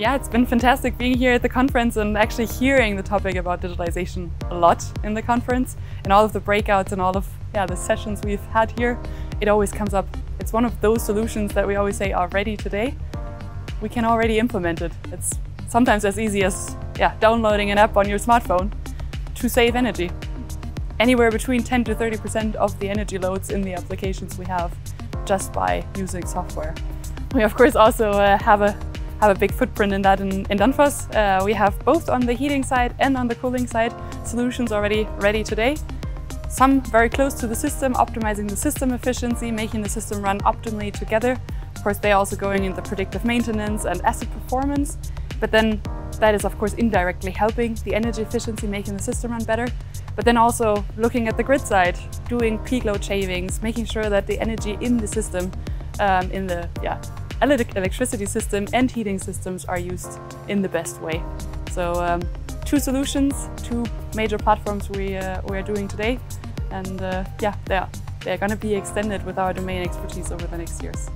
Yeah, it's been fantastic being here at the conference and actually hearing the topic about digitalization a lot in the conference and all of the breakouts and all of the sessions we've had here. It always comes up. It's one of those solutions that we always say are ready today. We can already implement it. It's sometimes as easy as downloading an app on your smartphone to save energy. Anywhere between 10 to 30% of the energy loads in the applications we have just by using software. We of course also have a big footprint in that in Danfoss. We have both on the heating side and on the cooling side solutions already ready today. Some very close to the system, optimizing the system efficiency, making the system run optimally together. Of course, they're also going into predictive maintenance and asset performance, but then that is of course indirectly helping the energy efficiency, making the system run better. But then also looking at the grid side, doing peak load shavings, making sure that the energy in the system, in the electricity system and heating systems are used in the best way. So two solutions, two major platforms we are doing today, and they're going to be extended with our domain expertise over the next years.